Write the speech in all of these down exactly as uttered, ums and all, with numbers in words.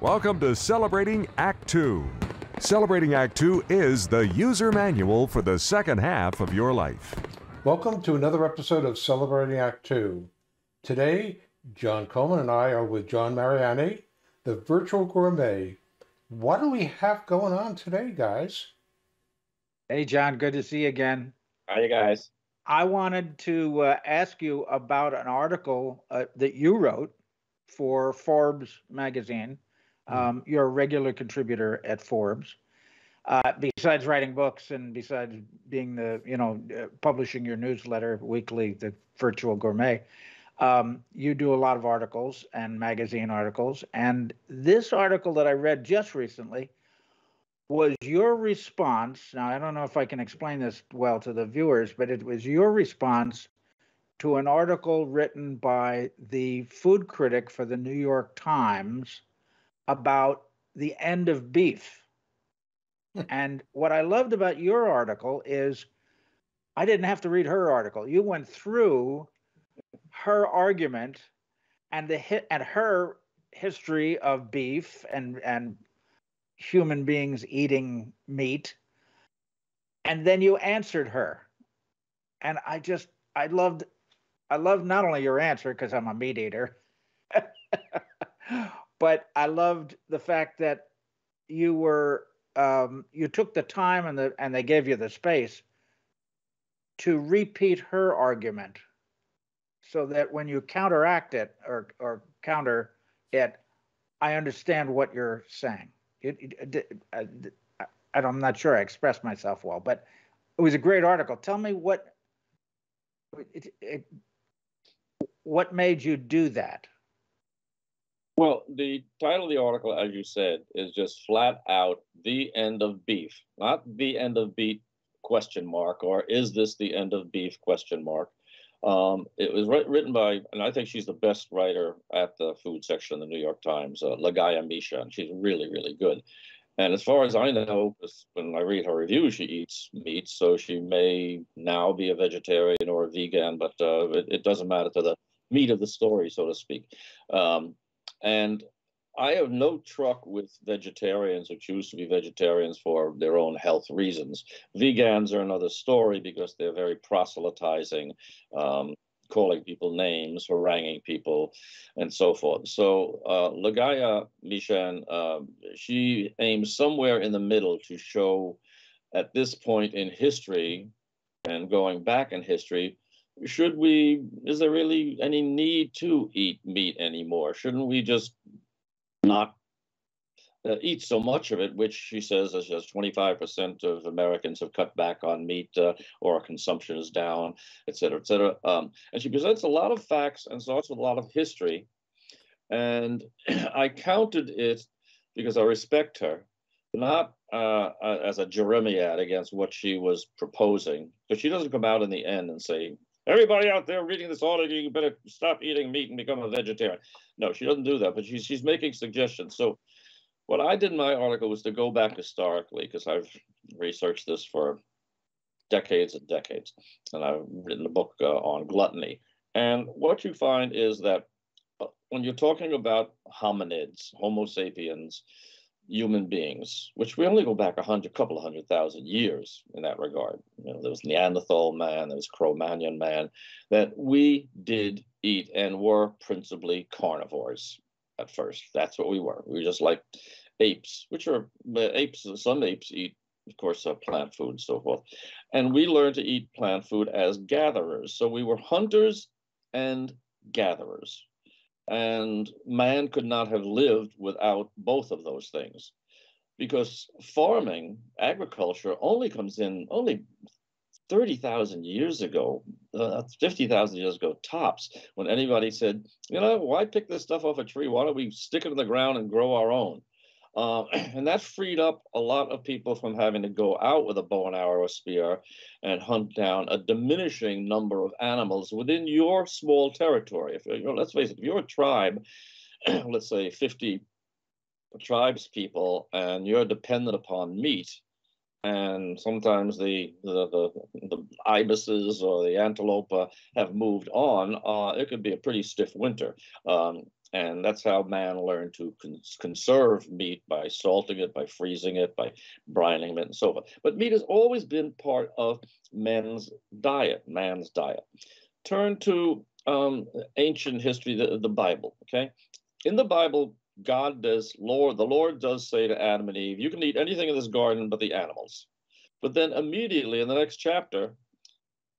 Welcome to Celebrating Act two. Celebrating Act two is the user manual for the second half of your life. Welcome to another episode of Celebrating Act two. Today, John Coleman and I are with John Mariani, the Virtual Gourmet. What do we have going on today, guys? Hey, John, good to see you again. How are you guys? I wanted to uh, ask you about an article uh, that you wrote for Forbes magazine. Um, you're a regular contributor at Forbes. Uh, besides writing books and besides being the, you know, uh, publishing your newsletter weekly, The Virtual Gourmet, um, you do a lot of articles and magazine articles. And this article that I read just recently was your response. Now, I don't know if I can explain this well to the viewers, but it was your response to an article written by the food critic for the New York Times about the end of beef. And what I loved about your article is I didn't have to read her article. You went through her argument and the hit and her history of beef and, and human beings eating meat. And then you answered her. And I just, I loved, I loved not only your answer, because I'm a meat eater, but I loved the fact that you were um, you took the time and the and they gave you the space to repeat her argument, so that when you counteract it or or counter it, I understand what you're saying. It, it, it, I, I, I'm not sure I expressed myself well, but it was a great article. Tell me what it, it, what made you do that. Well, the title of the article, as you said, is just flat out the end of beef, not the end of beef question mark, or is this the end of beef question mark? Um, it was written by, and I think she's the best writer at the food section of the New York Times, uh, Ligaya Mishan. She's really, really good. And as far as I know, when I read her review, she eats meat, so she may now be a vegetarian or a vegan, but uh, it, it doesn't matter to the meat of the story, so to speak. Um, And I have no truck with vegetarians who choose to be vegetarians for their own health reasons. Vegans are another story because they're very proselytizing, um, calling people names, haranguing people, and so forth. So uh, Ligaya Mishan, uh, she aims somewhere in the middle to show at this point in history and going back in history, should we, is there really any need to eat meat anymore? Shouldn't we just not uh, eat so much of it, which she says is just twenty-five percent of Americans have cut back on meat uh, or consumption is down, et cetera, et cetera. Um, and she presents a lot of facts and starts with a lot of history. And I counted it because I respect her, not uh, as a jeremiad against what she was proposing, but she doesn't come out in the end and say, everybody out there reading this article, you better stop eating meat and become a vegetarian. No, she doesn't do that, but she's, she's making suggestions. So what I did in my article was to go back historically, because I've researched this for decades and decades, and I've written a book uh, on gluttony. And what you find is that when you're talking about hominids, Homo sapiens, human beings, which we only go back a hundred, couple of hundred thousand years in that regard. You know, there was Neanderthal man, there was Cro-Magnon man, that we did eat and were principally carnivores at first. That's what we were. We were just like apes, which are apes. Some apes eat, of course, uh, plant food and so forth. And we learned to eat plant food as gatherers. So we were hunters and gatherers. And man could not have lived without both of those things, because farming, agriculture, only comes in only thirty thousand years ago, uh, fifty thousand years ago tops, when anybody said, you know, why pick this stuff off a tree? Why don't we stick it in the ground and grow our own? Uh, and that freed up a lot of people from having to go out with a bow and arrow or spear and hunt down a diminishing number of animals within your small territory. If, you know, let's face it, if you're a tribe, let's say fifty tribes people, and you're dependent upon meat, and sometimes the the, the, the ibises or the antelope uh, have moved on, uh, it could be a pretty stiff winter. Um, And that's how man learned to cons conserve meat, by salting it, by freezing it, by brining it, and so forth. But meat has always been part of men's diet, man's diet. Turn to um, ancient history, the, the Bible, okay? In the Bible, God does, Lord, the Lord does say to Adam and Eve, you can eat anything in this garden but the animals. But then immediately in the next chapter,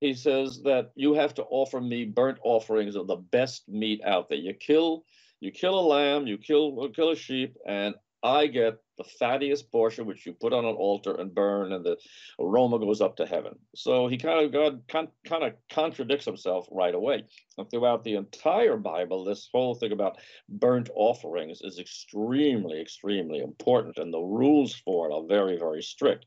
he says that you have to offer me burnt offerings of the best meat out there. You kill, you kill a lamb, you kill, kill a sheep, and I get the fattiest portion, which you put on an altar and burn, and the aroma goes up to heaven. So he kind of, God con, kind of contradicts himself right away. And throughout the entire Bible, this whole thing about burnt offerings is extremely, extremely important, and the rules for it are very, very strict.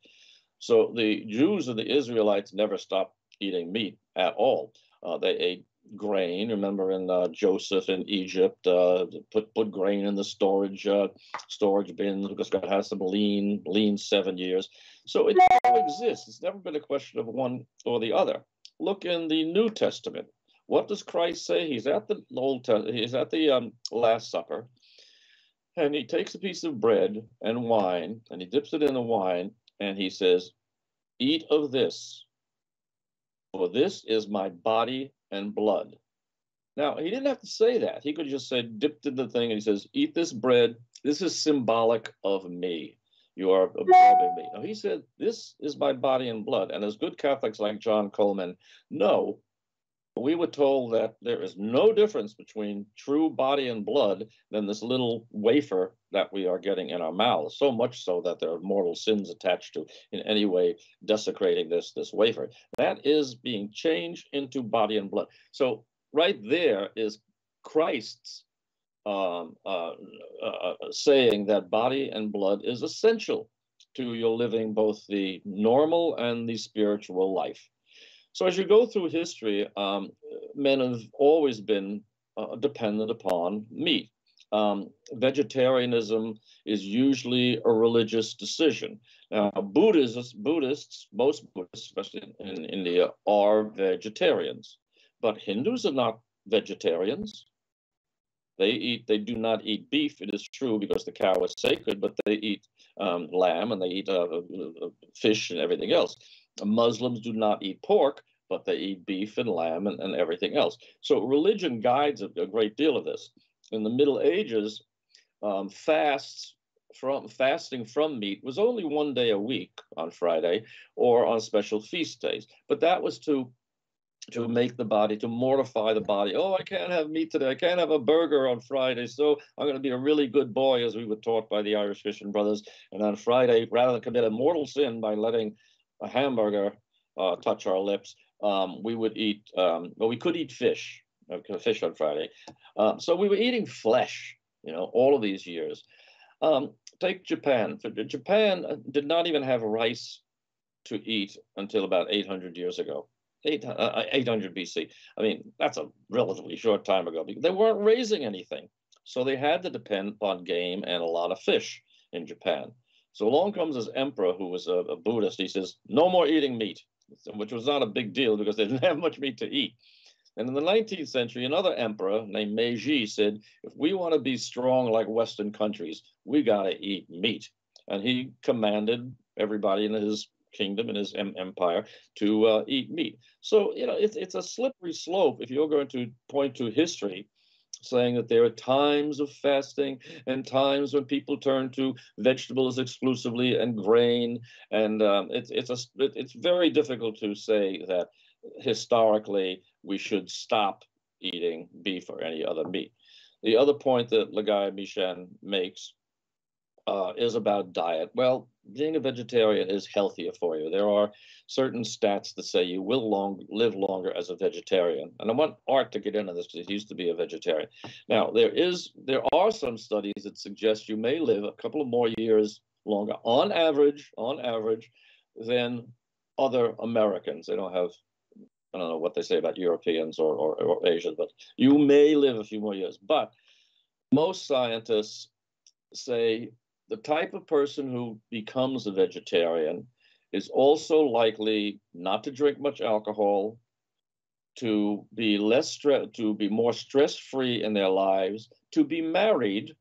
So the Jews and the Israelites never stopped eating meat at all. Uh, they ate grain. Remember in uh, Joseph in Egypt, uh, put put grain in the storage uh, storage bins because God has some lean lean seven years. So it exists. It's never been a question of one or the other. Look in the New Testament. What does Christ say? He's at the Old Testament. He's at the um, Last Supper, and he takes a piece of bread and wine, and he dips it in the wine, and he says, "Eat of this, for this is my body and blood." Now, he didn't have to say that. He could just say, dipped in the thing, and he says, eat this bread. This is symbolic of me. You are absorbing me. Now, he said, this is my body and blood. And as good Catholics like John Coleman know, we were told that there is no difference between true body and blood than this little wafer that we are getting in our mouths, so much so that there are mortal sins attached to in any way desecrating this, this wafer. That is being changed into body and blood. So right there is Christ's um, uh, uh, saying that body and blood is essential to your living both the normal and the spiritual life. So as you go through history, um, men have always been uh, dependent upon meat. Um, vegetarianism is usually a religious decision. Now, Buddhists, Buddhists most Buddhists, especially in, in India, are vegetarians. But Hindus are not vegetarians. They eat. They do not eat beef. It is true because the cow is sacred, but they eat um, lamb and they eat uh, fish and everything else. Muslims do not eat pork, but they eat beef and lamb and, and everything else. So religion guides a, a great deal of this. In the Middle Ages, um, fasts from, fasting from meat was only one day a week on Friday or on special feast days. But that was to, to make the body, to mortify the body. Oh, I can't have meat today. I can't have a burger on Friday. So I'm going to be a really good boy, as we were taught by the Irish Christian Brothers. And on Friday, rather than commit a mortal sin by letting a hamburger uh, touch our lips, um, we would eat, um, well, we could eat fish, uh, fish on Friday. Um, so we were eating flesh, you know, all of these years. Um, take Japan. Japan did not even have rice to eat until about eight hundred years ago, eight hundred B C. I mean, that's a relatively short time ago. They weren't raising anything. So they had to depend on game and a lot of fish in Japan. So along comes this emperor who was a, a Buddhist. He says, no more eating meat, which was not a big deal because they didn't have much meat to eat. And in the nineteenth century, another emperor named Meiji said, if we want to be strong like Western countries, we got to eat meat. And he commanded everybody in his kingdom and his em empire to uh, eat meat. So, you know, it's, it's a slippery slope if you're going to point to history, saying that there are times of fasting and times when people turn to vegetables exclusively and grain. And um, it's, it's, a, it's very difficult to say that historically we should stop eating beef or any other meat. The other point that Ligaya Mishan makes uh, is about diet. Well, being a vegetarian is healthier for you. There are certain stats that say you will long, live longer as a vegetarian. And I want Art to get into this because he used to be a vegetarian. Now, there is, there are some studies that suggest you may live a couple of more years longer on average, on average, than other Americans. They don't have, I don't know what they say about Europeans or, or, or Asians, but you may live a few more years. But most scientists say the type of person who becomes a vegetarian is also likely not to drink much alcohol, to be less stress, to be more stress-free in their lives, to be married,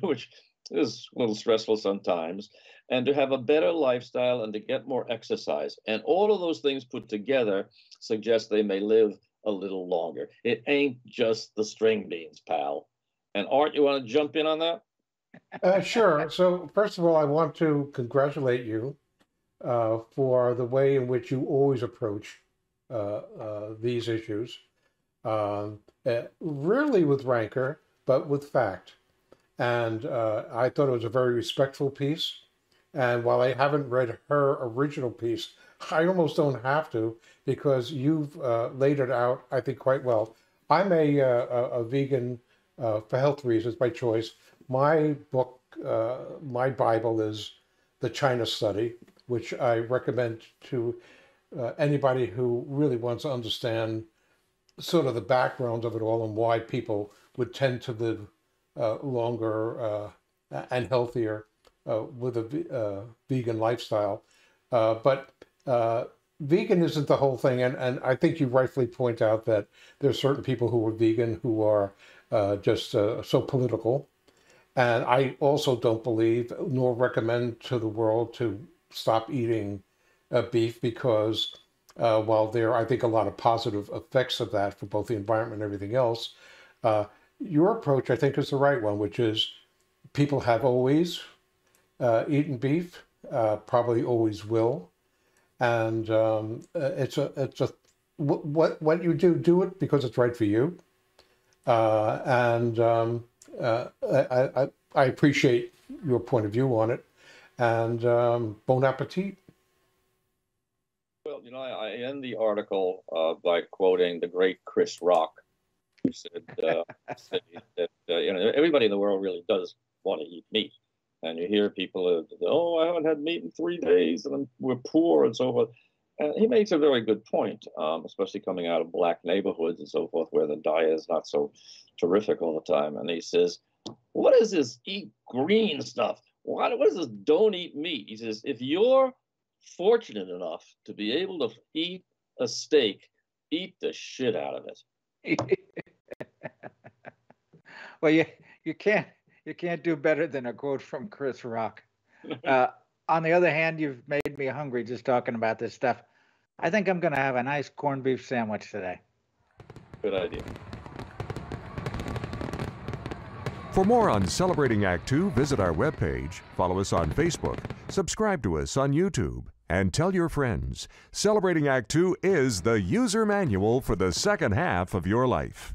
which is a little stressful sometimes, and to have a better lifestyle and to get more exercise. And all of those things put together suggest they may live a little longer. It ain't just the string beans, pal. And Art, you want to jump in on that? Uh, sure. So first of all, I want to congratulate you uh, for the way in which you always approach uh, uh, these issues, um, uh, rarely with rancor, but with fact. And uh, I thought it was a very respectful piece. And while I haven't read her original piece, I almost don't have to, because you've uh, laid it out, I think, quite well. I'm a, uh, a vegan uh, for health reasons by choice. My book, uh, my Bible is The China Study, which I recommend to uh, anybody who really wants to understand sort of the background of it all and why people would tend to live uh, longer uh, and healthier uh, with a uh, vegan lifestyle. Uh, but uh, vegan isn't the whole thing. And, and I think you rightfully point out that there are certain people who are vegan who are uh, just uh, so political. And I also don't believe nor recommend to the world to stop eating uh, beef, because uh, while there are, I think, a lot of positive effects of that for both the environment and everything else, uh, your approach, I think, is the right one, which is people have always uh, eaten beef, uh, probably always will. And um, it's a, it's a, what, what you do, do it because it's right for you. Uh, and... Um, Uh, I, I, I appreciate your point of view on it, and um, bon appetit. Well, you know, I, I end the article uh, by quoting the great Chris Rock, who said, uh, said that uh, you know, everybody in the world really does want to eat meat. And you hear people, uh, oh, I haven't had meat in three days, and I'm, we're poor, and so forth. And he makes a very good point, um, especially coming out of black neighborhoods and so forth, where the diet is not so terrific all the time. And he says, what is this eat green stuff? What, what is this don't eat meat? He says, if you're fortunate enough to be able to eat a steak, eat the shit out of it. Well, you, you, can't, you can't do better than a quote from Chris Rock. Uh, on the other hand, you've made me hungry just talking about this stuff. I think I'm going to have a nice corned beef sandwich today. Good idea. For more on Celebrating Act two, visit our webpage, follow us on Facebook, subscribe to us on YouTube, and tell your friends. Celebrating Act two is the user manual for the second half of your life.